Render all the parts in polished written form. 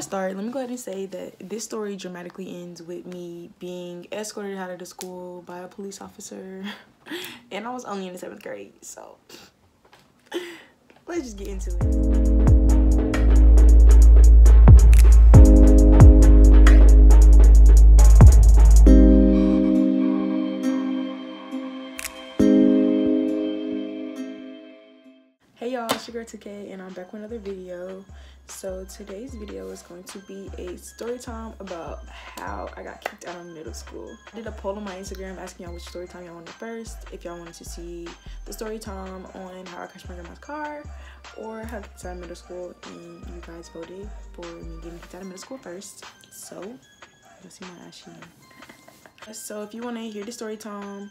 I start, let me go ahead and say that this story dramatically ends with me being escorted out of the school by a police officer, and I was only in the 7th grade, so let's just get into it. Hey y'all, it's your girl 2K and I'm back with another video. So today's video is going to be a story time about how I got kicked out of middle school. I did a poll on my Instagram asking y'all which story time y'all wanted first, if y'all wanted to see the story time on how I crashed my grandma's car or how I got kicked out of middle school, and you guys voted for me getting kicked out of middle school first. So you'll see my ass here. So if you want to hear the story time,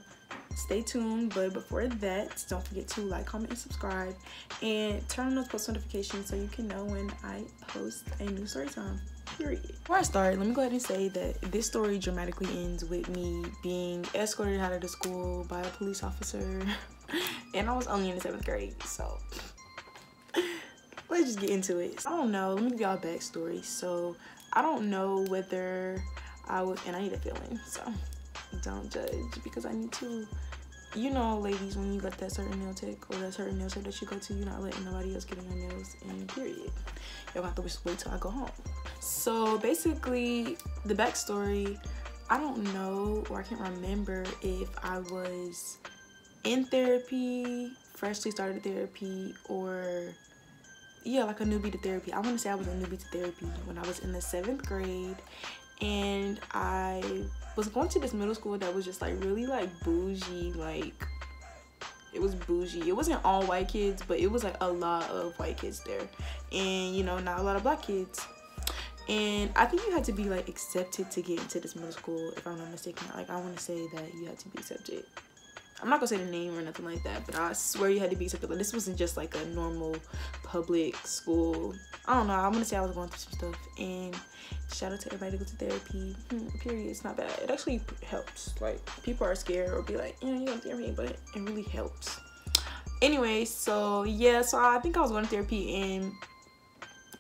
stay tuned, but before that, don't forget to like, comment, and subscribe, and turn on those post notifications so you can know when I post a new story time, period. Before I start, let me go ahead and say that this story dramatically ends with me being escorted out of the school by a police officer, and I was only in the 7th grade, so let's just get into it. So, I don't know, let me give y'all a backstory. So I don't know whether I was, and I need a feeling, so don't judge, because I need to, you know, ladies, when you got that certain nail tech or that certain nail tech that you go to, you're not letting nobody else get in your nails, and period. Y'all have to wait till I go home. So basically the backstory, I don't know, or I can't remember if I was in therapy, freshly started therapy, or yeah, like a newbie to therapy. I want to say I was a newbie to therapy when I was in the 7th grade, and I was going to this middle school that was just like really like bougie. Like, it was bougie. It wasn't all white kids, but it was like a lot of white kids there, and you know, not a lot of black kids. And I think you had to be like accepted to get into this middle school, if I'm not mistaken. Like, I want to say that you had to be accepted. I'm not gonna say the name or nothing like that, but I swear you had to be accepted. But this wasn't just like a normal public school. I don't know, I'm gonna say I was going through some stuff, and shout out to everybody that goes to therapy, period. It's not bad, it actually helps. Like, people are scared or be like, you know, you don't therapy, but it really helps. Anyway, so yeah, so I think I was going to therapy, and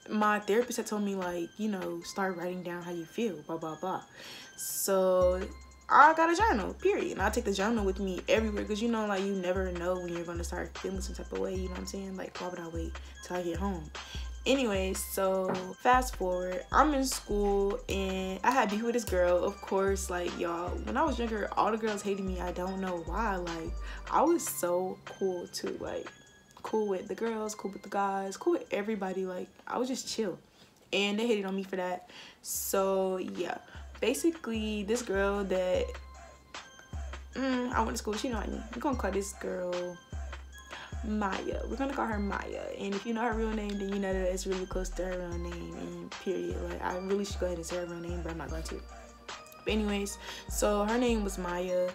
my therapist had told me, like, you know, start writing down how you feel, blah blah blah. So I got a journal, period, and I take the journal with me everywhere, because you know, like, you never know when you're going to start feeling some type of way, you know what I'm saying? Like, why would I wait till I get home? Anyway, so fast forward, I'm in school, and I had beef with this girl, of course. Like, y'all, when I was younger, all the girls hated me. I don't know why. Like, I was so cool too, like, cool with the girls, cool with the guys, cool with everybody. Like, I was just chill, and they hated on me for that. So yeah, basically this girl that I went to school, she know me. We're gonna call this girl Maya. We're gonna call her Maya, and if you know her real name, then you know that it's really close to her real name, and period. Like, I really should go ahead and say her real name, but I'm not going to. But anyways, so her name was Maya,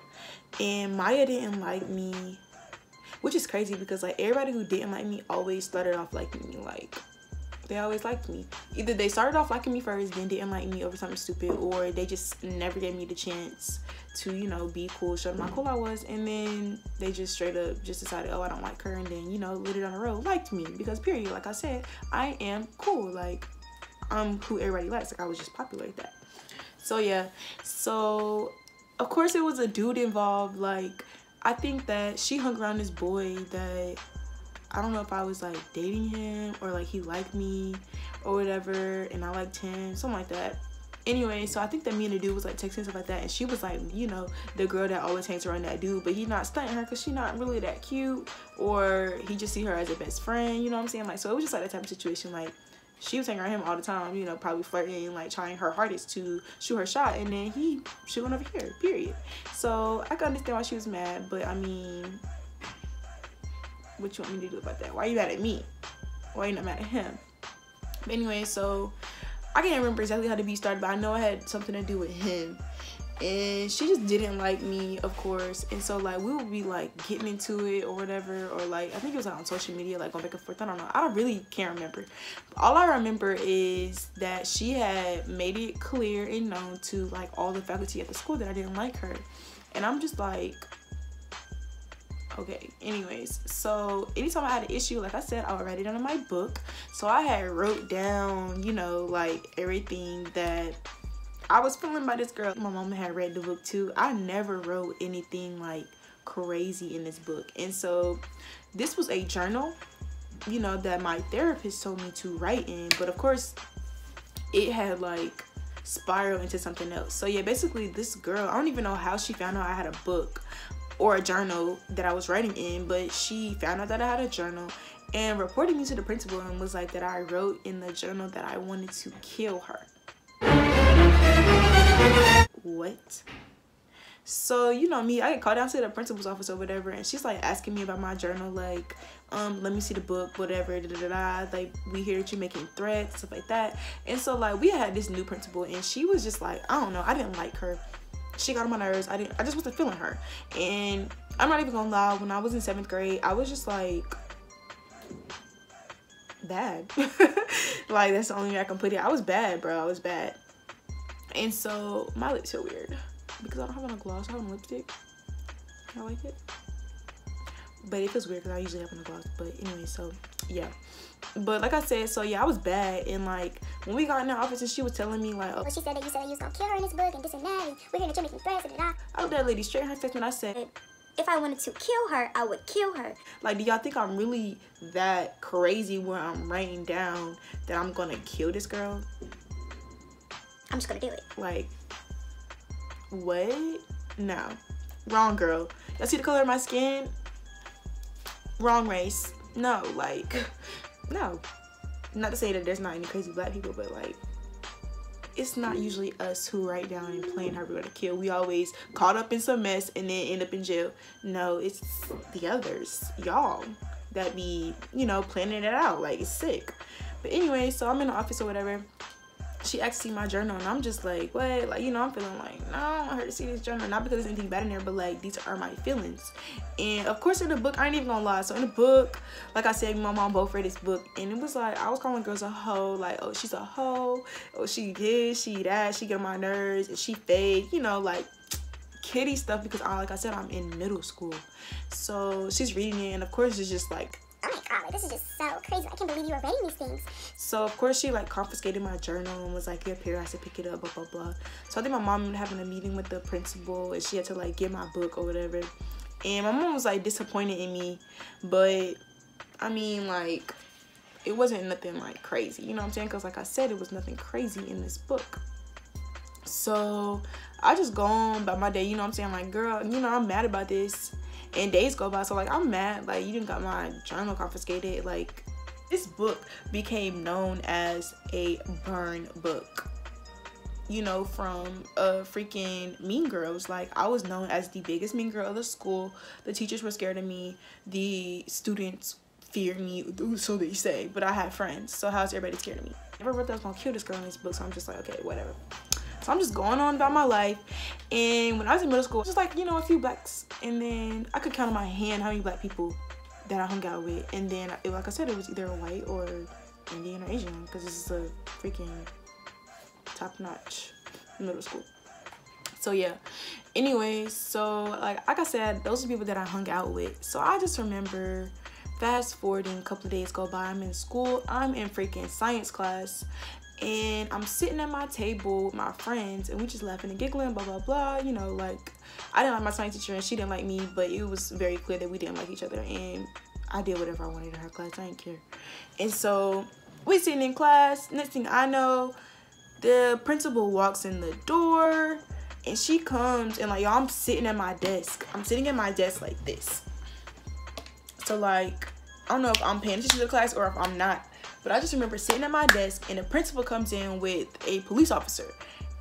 and Maya didn't like me, which is crazy, because like, everybody who didn't like me always started off liking me. Like, they always liked me. Either they started off liking me first, then didn't like me over something stupid, or they just never gave me the chance to, you know, be cool, show them how cool I was, and then they just straight up just decided, oh, I don't like her, and then, you know, later down the road liked me, because period, like I said, I am cool. Like, I'm who everybody likes. Like, I was just popular like that. So yeah, so of course it was a dude involved. Like, I think that she hung around this boy that, I don't know if I was like dating him, or like he liked me or whatever, and I liked him, something like that. Anyway, so I think that me and the dude was like texting, stuff like that, and she was like, you know, the girl that always hangs around that dude, but he not stunting her because she not really that cute, or he just see her as a best friend, you know what I'm saying? Like, so it was just like that type of situation. Like, she was hanging around him all the time, you know, probably flirting, like trying her hardest to shoot her shot, and then he shooting over here, period. So I can understand why she was mad, but I mean, what you want me to do about that? Why are you mad at me? Why are you not mad at him? But anyway, so I can't remember exactly how the beef started, but I know it had something to do with him, and she just didn't like me, of course. And so like, we would be like getting into it or whatever, or like, I think it was like on social media, like going back and forth, I don't know, I don't really can't remember. All I remember is that she had made it clear and known to like all the faculty at the school that I didn't like her, and I'm just like, Okay, anyways, so anytime I had an issue, like I said, I would write it down in my book. So I had wrote down, you know, like everything that I was feeling by this girl. My mom had read the book too. I never wrote anything like crazy in this book. And so this was a journal, you know, that my therapist told me to write in. But of course, it had like spiraled into something else. So yeah, basically this girl, I don't even know how she found out I had a book or a journal that I was writing in, but she found out that I had a journal and reported me to the principal and was like that I wrote in the journal that I wanted to kill her. What? So you know me, I get called down to the principal's office or whatever, and she's like asking me about my journal, like let me see the book, whatever, da, da, da, da. Like, we hear that you're making threats, stuff like that. And so like we had this new principal, and she was just like, I don't know, I didn't like her. She got on my nerves. I just wasn't feeling her. And I'm not even gonna lie, when I was in 7th grade, I was just like bad. Like, that's the only way I can put it. I was bad, bro. I was bad. And so my lips feel weird because I don't have on a gloss. I have on lipstick. I like it, but it feels weird because I usually have on a gloss. But anyway, so yeah. But like I said, so yeah, I was bad. And like when we got in the office, and she was telling me like, oh, well, she said that you was gonna kill her in this book and this and that, and we're hearing that you're making threats and that. I looked that lady straight in her face when I said, if I wanted to kill her, I would kill her. Like, do y'all think I'm really that crazy when I'm writing down that I'm gonna kill this girl? I'm just gonna do it. Like, what? No, wrong girl. Y'all see the color of my skin? Wrong race. No, like, no. Not to say that there's not any crazy black people, but like, it's not usually us who write down and plan how we're gonna kill. We always caught up in some mess and then end up in jail. No, it's the others, y'all, that be, you know, planning it out. Like, it's sick. But anyway, so I'm in the office or whatever. She asked to see my journal, and I'm just like, what? Like, you know, I'm feeling like, no, I don't want her to see this journal. Not because there's anything bad in there, but like, these are my feelings. And of course, in the book, I ain't even gonna lie. So in the book, like I said, my mom both read this book, and it was like, I was calling girls a hoe. Like, oh, she's a hoe. Oh, she did, she that, she get on my nerves, and she fake, you know, like kiddie stuff, because I, like I said, I'm in middle school. So she's reading it, and of course, it's just like, oh my god, like, this is just so crazy. I can't believe you were writing these things. So of course she like confiscated my journal and was like, your parent has to pick it up, blah blah blah. So I think my mom was having a meeting with the principal, and she had to like get my book or whatever. And my mom was like disappointed in me, but I mean, like, it wasn't nothing like crazy, you know what I'm saying? Because like I said, it was nothing crazy in this book. So I just go on by my day, you know what I'm saying? Like, girl, you know, I'm mad about this. And days go by, so like, I'm mad, like, you didn't got my journal confiscated. Like, this book became known as a burn book, you know, from freaking Mean Girls. Like, I was known as the biggest mean girl of the school. The teachers were scared of me, the students feared me, so they say, but I had friends. So how's everybody scared of me? Never wrote that I was gonna kill this girl in this book, so I'm just like, okay, whatever. So I'm just going on about my life. And when I was in middle school, just like, you know, a few blacks. And then I could count on my hand how many black people that I hung out with. And then, like I said, it was either white or Indian or Asian, because this is a freaking top-notch middle school. So yeah, anyways, so like I said, those are people that I hung out with. So I just remember, fast forwarding, a couple of days go by, I'm in school, I'm in freaking science class. And I'm sitting at my table with my friends, and we just laughing and giggling, blah blah blah, you know. Like, I didn't like my science teacher, and she didn't like me, but it was very clear that we didn't like each other, and I did whatever I wanted in her class. I didn't care. And so we sitting in class, next thing I know, the principal walks in the door, and she comes, and like, y'all, I'm sitting at my desk, like this. So like, I don't know if I'm paying attention to the class or if I'm not, but I just remember sitting at my desk, and the principal comes in with a police officer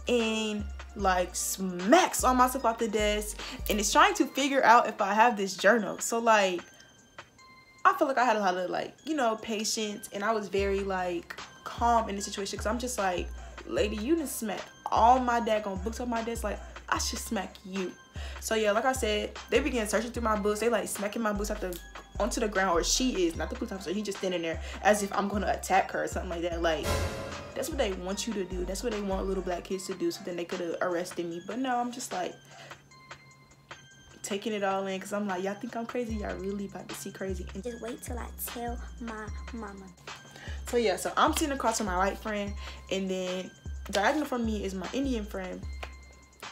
and like smacks all myself off the desk, and is trying to figure out if I have this journal. So like, I feel like I had a lot of like, you know, patience, and I was very like calm in the situation, because I'm just like, lady, you done smacked all my daggone books off my desk, like, I should smack you. So yeah, like I said, they began searching through my books. They like smacking my books onto the ground, or she is, not the police officer, he's just standing there as if I'm gonna attack her or something like that. Like, that's what they want you to do. That's what they want little black kids to do, so then they could have arrested me. But no, I'm just like, taking it all in, because I'm like, y'all think I'm crazy? Y'all really about to see crazy. And just wait till I tell my mama. So yeah, so I'm sitting across from my white friend, and then diagonal from me is my Indian friend.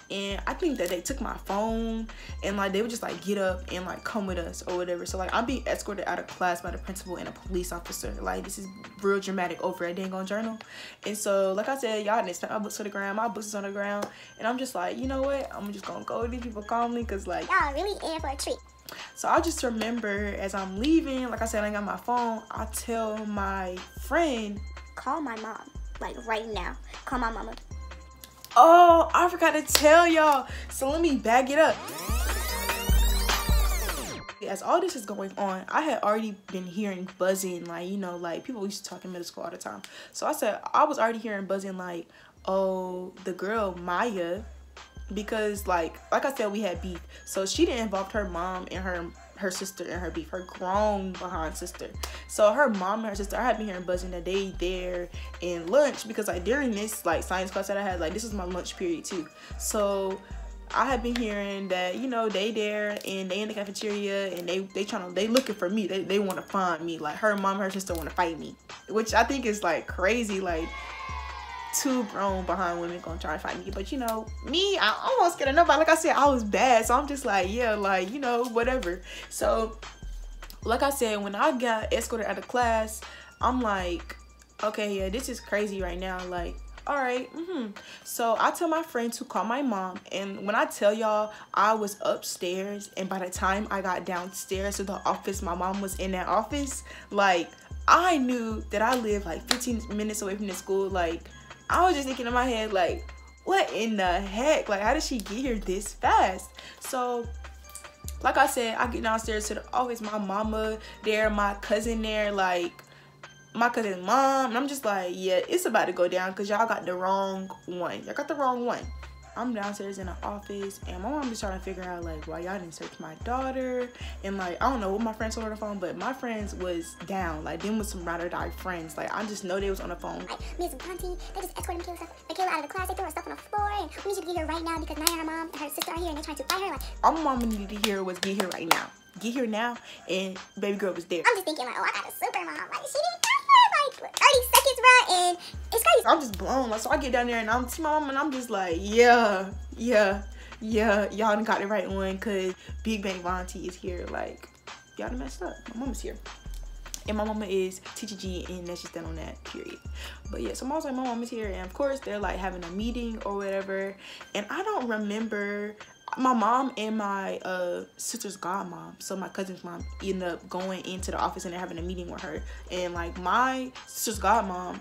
And I think that they took my phone, and like they would just like get up and like come with us or whatever. So like I'm being escorted out of class by the principal and a police officer. Like this is real dramatic over at Dang on Journal. And so like I said, y'all didn't snap my books to the ground. My books is on the ground, and I'm just like, you know what? I'm just gonna go with these people calmly, cause like y'all really in for a treat. So I just remember as I'm leaving, like I said, I ain't got my phone. I tell my friend, call my mom, like right now. Call my mama. Oh, I forgot to tell y'all. So let me back it up. As all this is going on, I had already been hearing buzzing, like, you know, like people used to talk in middle school all the time. So I said, I was already hearing buzzing like, oh, the girl Maya, because like I said, we had beef. So she didn't involve her mom and her sister and her beef, her grown behind sister. So her mom and her sister, I had been hearing buzzing that they there in lunch, because like during this like science class that I had, like this is my lunch period too. So I had been hearing that, you know, they there and they in the cafeteria and they looking for me. They want to find me. Like her mom and her sister want to fight me, which I think is like crazy. Like two grown behind women gonna try and fight me, but you know me, I almost scared of nobody. Like I said, I was bad, so I'm just like, yeah, like, you know, whatever. So like I said, when I got escorted out of class, I'm like, okay, yeah, this is crazy right now, like, all right. So I tell my friend to call my mom, and when I tell y'all, I was upstairs, and by the time I got downstairs to the office, my mom was in that office. Like I knew that I lived like 15 minutes away from the school. Like I was just thinking in my head, like, what in the heck? Like, how did she get here this fast? So, like I said, I get downstairs to the office, my mama there, my cousin there, like, my cousin's mom. And I'm just like, yeah, it's about to go down, because y'all got the wrong one. Y'all got the wrong one. I'm downstairs in the office, and my mom just trying to figure out, like, why y'all didn't search my daughter. And, like, I don't know what my friends were on the phone, but my friends was down. Like, them was some ride or die friends. Like, I just know they was on the phone. Like, Ms. Bunty, they just escorted Michaela out of the class. They threw her stuff on the floor, and we need you to get here right now, because now her mom and her sister are here, and they trying to fight her. Like, all my mama needed to hear was get here right now. Get here now, and baby girl was there. I'm just thinking, like, oh, I got a super mom. Like, she didn't get here, like, 30 seconds, bro, and it's crazy. I'm just blown. Like, so I get down there, and I'm to my mom, and I'm just like, yeah, y'all done got the right one, because Big Bang Vontae is here. Like, y'all done messed up. My mama's here. And my mama is Teacher G, and that's just done on that, period. But yeah, so mom's like, my mama's here, and of course, they're like having a meeting or whatever, and I don't remember. My mom and my sister's godmom, so my cousin's mom, ended up going into the office and having a meeting with her. And like my sister's godmom,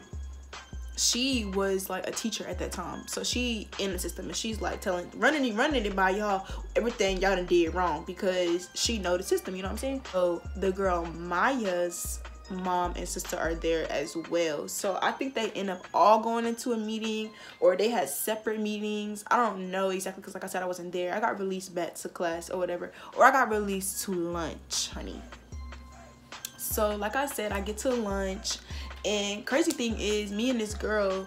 she was like a teacher at that time, so she in the system, and she's like running it by y'all, everything y'all done did wrong, because she know the system, you know what I'm saying? So the girl Maya's mom and sister are there as well. So I think they end up all going into a meeting, or they had separate meetings. I don't know exactly, because like I said, I wasn't there. I got released back to class or whatever, or I got released to lunch, honey. So like I said, I get to lunch, and crazy thing is, me and this girl,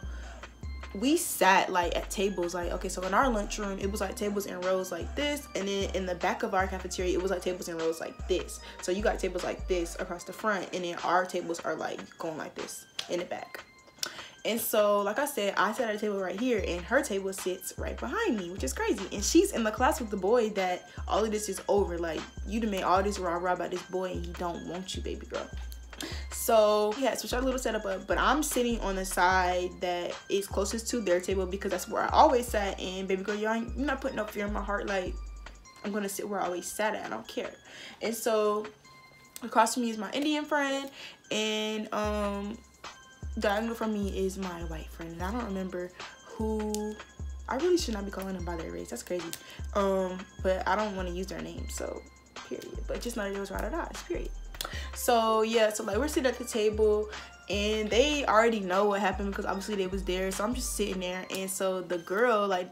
we sat like at tables. Like, okay, so in our lunchroom, it was like tables in rows like this, and then in the back of our cafeteria, it was like tables in rows like this. So you got tables like this across the front, and then our tables are like going like this in the back. And so like I said, I sat at a table right here, and her table sits right behind me, which is crazy, and she's in the class with the boy that all of this is over. Like, you done made all this rah-rah about this boy, and he don't want you, baby girl. So yeah, switch our little setup up, but I'm sitting on the side that is closest to their table, because that's where I always sat. And baby girl, y'all, you're not putting no fear in my heart. Like, I'm gonna sit where I always sat at. I don't care. And so across from me is my Indian friend, and diagonal from me is my white friend. And I don't remember who. I really should not be calling them by their race. That's crazy. But I don't want to use their name, so period. But just know that it was ride or die, period. So yeah, so like we're sitting at the table, and they already know what happened, because obviously they was there. So I'm just sitting there, and so the girl, like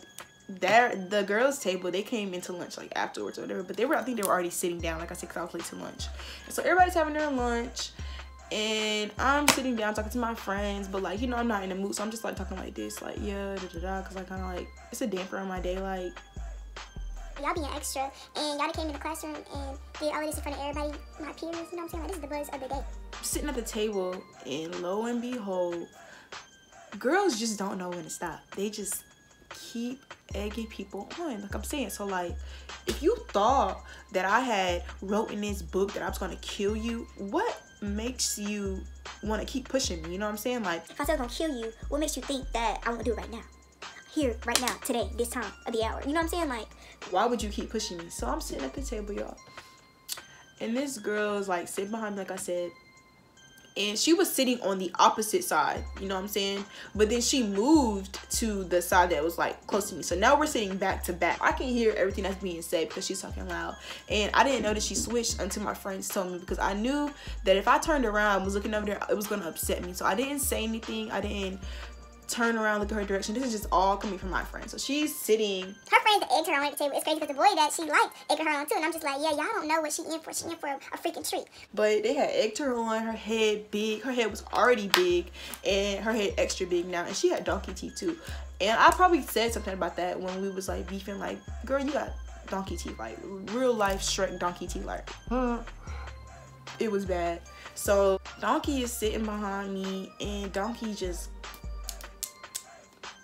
that, the girls' table, they came into lunch like afterwards or whatever, but they were, I think they were already sitting down, like I said, because I was late to lunch. So everybody's having their lunch, and I'm sitting down talking to my friends, but like, you know, I'm not in the mood, so I'm just like talking like this, like, yeah, da da da, because I kind of like, it's a damper on my day, like, y'all being extra, and y'all came in the classroom and did all this in front of everybody, my peers, you know what I'm saying? Like, this is the buzz of the day. Sitting at the table, and lo and behold, girls just don't know when to stop. They just keep egging people on, like I'm saying. So, like, if you thought that I had wrote in this book that I was going to kill you, what makes you want to keep pushing me? You know what I'm saying? Like, if I said I was going to kill you, what makes you think that I want to do it right now? Here, right now, today, this time of the hour. You know what I'm saying? Like, why would you keep pushing me? So I'm sitting at the table, y'all, and this girl's like sitting behind me, like I said, and she was sitting on the opposite side, you know what I'm saying? But then she moved to the side that was like close to me. So now we're sitting back to back. I can hear everything that's being said because she's talking loud. And I didn't know that she switched until my friends told me, because I knew that if I turned around and was looking over there, it was gonna upset me. So I didn't say anything. I didn't turn around, look at her direction. This is just all coming from my friend. So she's sitting. Her friends egged her on at the table. It's crazy because the boy that she liked egged her on too. And I'm just like, yeah, y'all don't know what she in for. She in for a freaking treat. But they had egged her on. Her head big. Her head was already big, and her head extra big now. And she had donkey teeth too. And I probably said something about that when we was like beefing. Like, girl, you got donkey teeth. Like, real life Shrek donkey teeth. Like, it was bad. So Donkey is sitting behind me, and Donkey just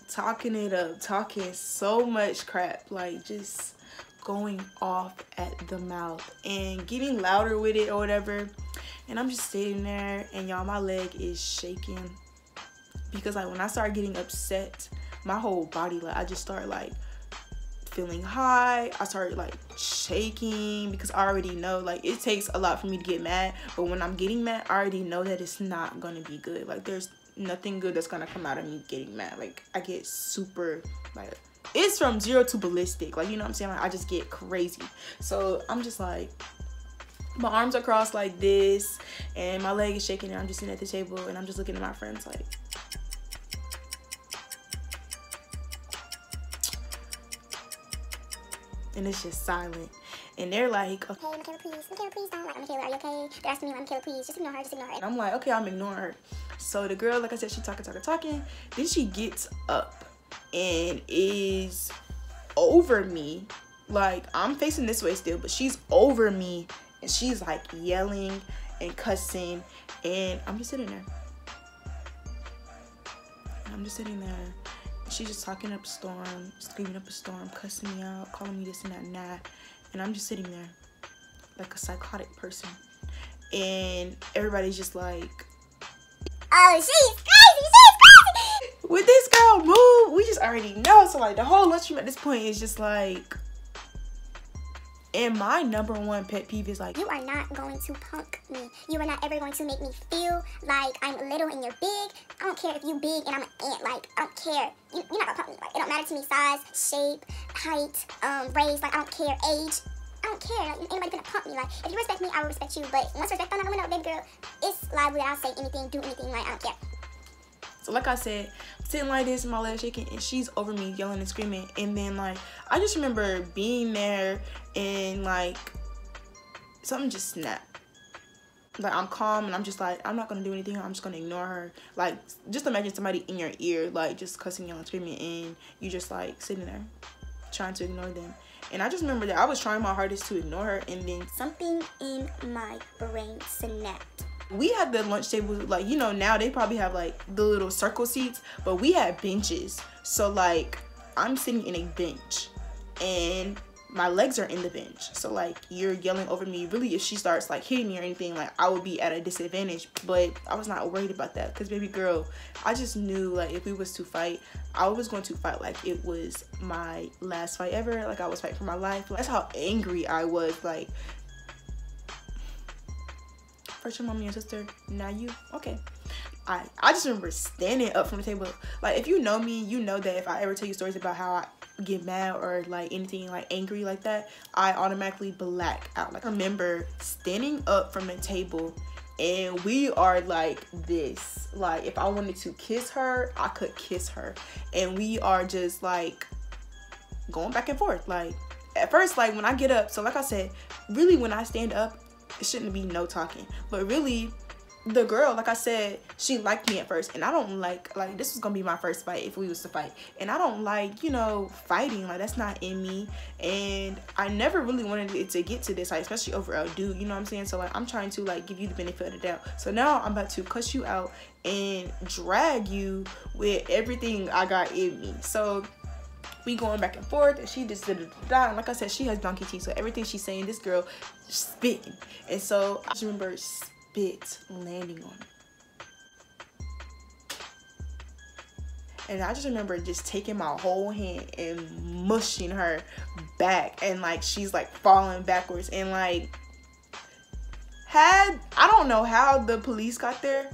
talking it up, talking so much crap, like just going off at the mouth and getting louder with it or whatever. And I'm just sitting there, and y'all, my leg is shaking, because like when I start getting upset, my whole body, like I just start like feeling high. I started like shaking, because I already know, like, it takes a lot for me to get mad, but when I'm getting mad, I already know that it's not gonna be good. Like, there's nothing good that's gonna come out of me getting mad. Like, I get super, like, it's from zero to ballistic, like, you know what I'm saying? Like, I just get crazy. So I'm just like, my arms are crossed like this, and my leg is shaking, and I'm just sitting at the table, and I'm just looking at my friends like, and it's just silent. And they're like, okay, Michaela, please don't. Like, Michaela, are you okay? They're asking me, Michaela, please. Just ignore her, just ignore her. And I'm like, okay, I'm ignoring her. So the girl, like I said, she talking. Then she gets up and is over me. Like, I'm facing this way still, but she's over me. And she's like yelling and cussing. And I'm just sitting there. And I'm just sitting there. She's just talking up a storm, screaming up a storm, cussing me out, calling me this and that and that. And I'm just sitting there like a psychotic person, and everybody's just like, oh, she's crazy. With this girl move, we just already know. So like the whole lunchroom at this point is just like, and my number one pet peeve is like, you are not going to punk me. You are not ever going to make me feel like I'm little and you're big. I don't care if you big and I'm an ant. Like, I don't care. You're not gonna punk me. Like, it don't matter to me size, shape, height, race. Like, I don't care. Age. I don't care. Like, anybody gonna punk me. Like, if you respect me, I will respect you. But once respect falls out the window, baby girl, it's lively. I'll say anything, do anything. Like, I don't care. So like I said, I'm sitting like this, my leg shaking, and she's over me yelling and screaming. And then like, I just remember being there, and like something just snapped. Like, I'm calm, and I'm just like, I'm not gonna do anything. I'm just gonna ignore her. Like, just imagine somebody in your ear, like just cussing, yelling, screaming, and you just like sitting there trying to ignore them. And I just remember that I was trying my hardest to ignore her, and then something in my brain snapped. We had the lunch table, like, you know, now they probably have like the little circle seats, but we had benches. So like, I'm sitting in a bench, and my legs are in the bench. So like, you're yelling over me. Really, if she starts like hitting me or anything, like, I would be at a disadvantage. But I was not worried about that, because baby girl, I just knew, like, if we was to fight, I was going to fight like it was my last fight ever. Like, I was fighting for my life. Like, that's how angry I was. Like, first your mommy and sister, now you. Okay. I just remember standing up from the table. Like, if you know me, you know that if I ever tell you stories about how I get mad or like anything like angry like that, I automatically black out. Like, I remember standing up from the table, and we are like this. Like, if I wanted to kiss her, I could kiss her, and we are just like going back and forth. Like, at first, like when I get up, so like I said, really when I stand up, it shouldn't be no talking, but really the girl, like I said, she liked me at first, and I don't like this was gonna be my first fight if we was to fight, and I don't like, you know, fighting, like that's not in me, and I never really wanted it to get to this, like especially over a dude, you know what I'm saying? So like I'm trying to like give you the benefit of the doubt. So now I'm about to cuss you out and drag you with everything I got in me. So we going back and forth, and she just did it. Like I said, she has donkey teeth, so everything she's saying, this girl spitting. And so I just remember spit landing on it. And I just remember just taking my whole hand and mushing her back, and like she's like falling backwards, and like had, I don't know how the police got there,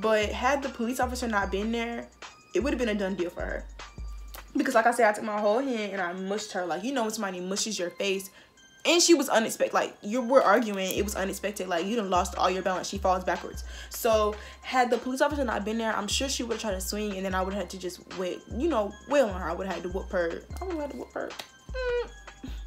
but had the police officer not been there, it would have been a done deal for her. Because like I said, I took my whole hand and I mushed her. Like, you know when somebody mushes your face, and she was unexpected. Like, you were arguing, it was unexpected. Like, you done lost all your balance. She falls backwards. So had the police officer not been there, I'm sure she would have tried to swing, and then I would have had to just wait, you know, wail on her. I would have had to whoop her. I would have had to whoop her.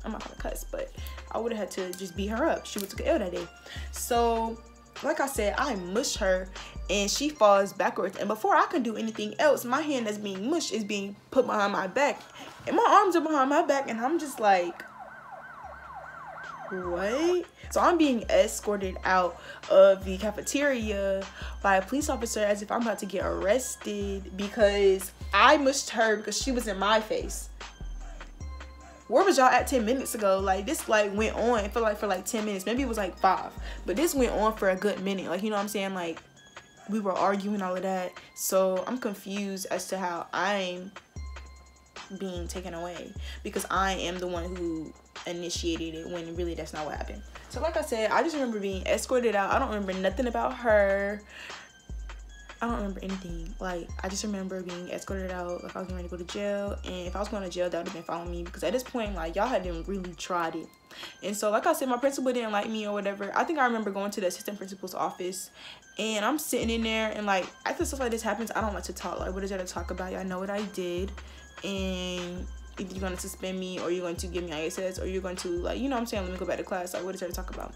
I'm not gonna cuss, but I would have had to just beat her up. She would have took an L that day. So like I said, I mushed her, and she falls backwards, and before I can do anything else, my hand that's being mushed is being put behind my back, and my arms are behind my back, and I'm just like, what? So I'm being escorted out of the cafeteria by a police officer as if I'm about to get arrested because I mushed her because she was in my face. Where was y'all at 10 minutes ago? Like, this like went on for like 10 minutes. Maybe it was like 5, but this went on for a good minute. Like, you know what I'm saying? Like, we were arguing, all of that. So I'm confused as to how I'm being taken away, because I am the one who initiated it when really that's not what happened. So like I said, I just remember being escorted out. I don't remember nothing about her. I don't remember anything. Like, I just remember being escorted out, like I was getting ready to go to jail, and if I was going to jail, that would have been following me, because at this point, like, y'all hadn't really tried it. And so like I said, my principal didn't like me or whatever. I think I remember going to the assistant principal's office, and I'm sitting in there, and like after stuff like this happens, I don't like to talk. Like, what is there to talk about? Y'all know what I did, and if you're going to suspend me, or you're going to give me ISS, or you're going to, like, you know what I'm saying, let me go back to class. Like, what is there to talk about?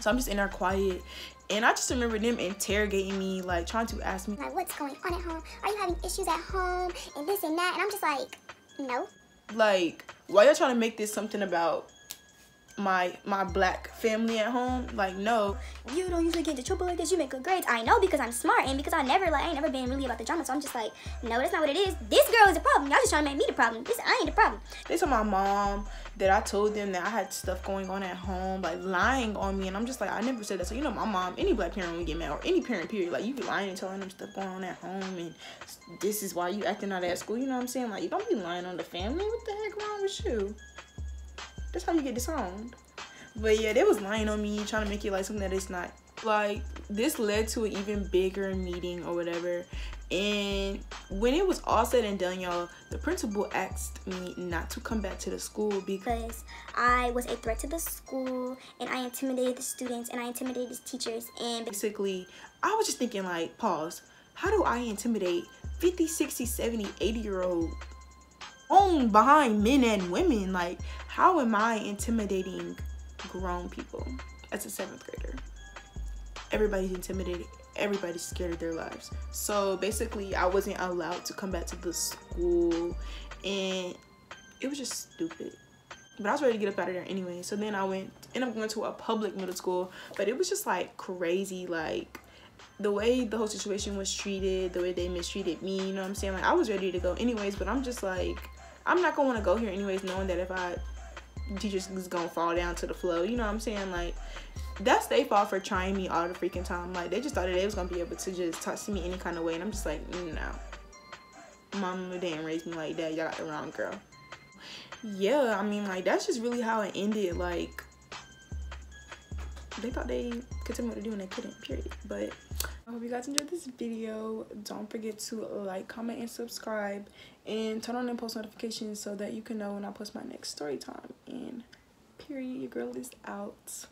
So I'm just in there quiet, and I just remember them interrogating me, like trying to ask me, like, what's going on at home? Are you having issues at home? And this and that. And I'm just like, no. Like, why y'all trying to make this something about my black family at home? Like, no. You don't usually get into trouble like this. You make good grades. I know, because I'm smart, and because I ain't never been really about the drama. So I'm just like, no, that's not what it is. This girl is the problem. Y'all just trying to make me the problem. I ain't the problem. They told my mom that I told them that I had stuff going on at home, like lying on me, and I'm just like, I never said that. So, you know, my mom, any black parent would get mad, or any parent period, like, you be lying and telling them stuff going on at home, and this is why you acting out at school. You know what I'm saying? Like, you don't be lying on the family. What the heck wrong with you? That's how you get disowned. But yeah, they was lying on me, trying to make it like something that it's not. Like, this led to an even bigger meeting or whatever, and when it was all said and done, y'all, the principal asked me not to come back to the school because I was a threat to the school, and I intimidated the students, and I intimidated the teachers, and basically I was just thinking, like, pause, how do I intimidate 50 60 70 80-year-old owned behind men and women? Like, how am I intimidating grown people as a 7th grader? Everybody's intimidated, everybody's scared of their lives. So basically I wasn't allowed to come back to the school, and it was just stupid, but I was ready to get up out of there anyway. So then I ended up going to a public middle school, but it was just like crazy, like the way the whole situation was treated, the way they mistreated me, you know what I'm saying? Like, I was ready to go anyways, but I'm just like, I'm not gonna want to go here anyways, knowing that if I teachers is gonna fall down to the floor, you know what I'm saying? Like, that's they fault for trying me all the freaking time. Like, they just thought that they was gonna be able to just talk to me any kind of way, and I'm just like, no, mama didn't raise me like that. Y'all got the wrong girl. Yeah, I mean, like, that's just really how it ended. Like, they thought they could tell me what to do and they couldn't, period. But I hope you guys enjoyed this video. Don't forget to like, comment, and subscribe, and turn on them post notifications so that you can know when I post my next story time. And period, your girl is out.